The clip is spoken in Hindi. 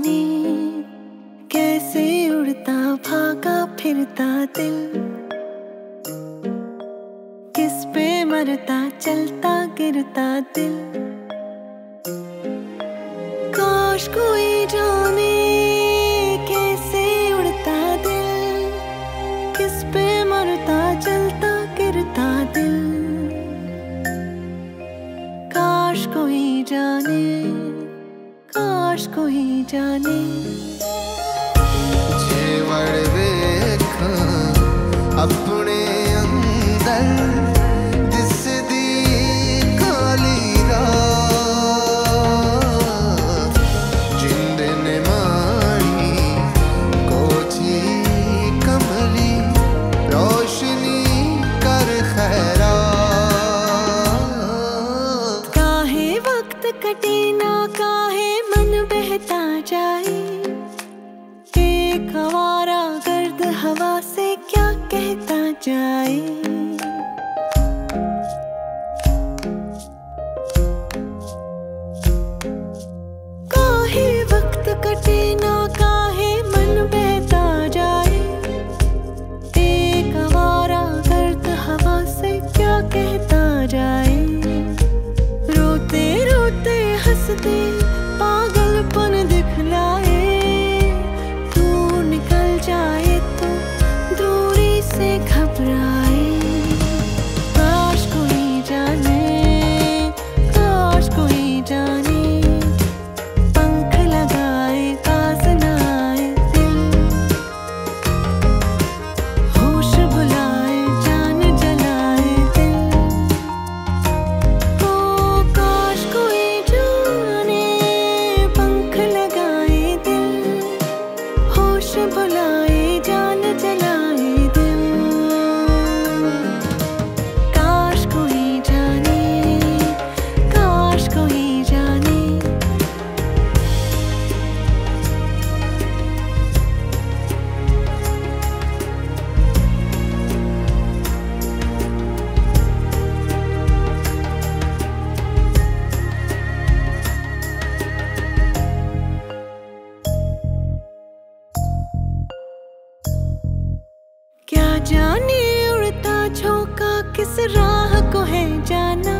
जाने कैसे उड़ता भागा फिरता दिल, किस पे मरता चलता गिरता दिल। काश कोई जाने कैसे उड़ता दिल, किस पे मरता चलता गिरता दिल। काश कोई जाने, काश कोई जाने। जेवर देख अपने अंदर जिस दी काली रात, जिंद ने मानी कोची कमली रोशनी कर खैरात। काहे वक्त कटे ना काहे मन बहता जाए, हमारा गर्द हवा से क्या कहता जाए। काहे वक्त कटे ना काहे मन बहता जाए, एक हमारा गर्द हवा से क्या कहता जाए। रोते रोते हंसते पागलपन दिखलाए, जाए तो दूरी से घबराए। काश कोई जाने, काश कोई जाने। पंख लगाए काजनाए दिल, होश बुलाए जान जलाए दिल। ओ काश कोई जाने, पंख लगाए दिल, होश बुलाए जाने। उड़ता झोंका किस राह को है जाना,